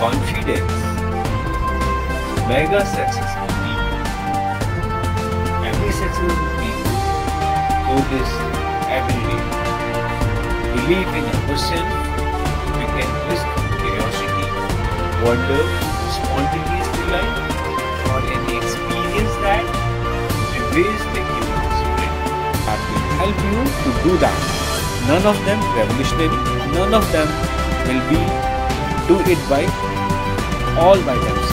confidence, mega successful people, every successful people do this every day. Believe in yourself, we can risk curiosity, wonder, spontaneous delight, or any experience that reveals the human spirit that will help you to do that. None of them revolutionary, none of them will be do it by all by themselves.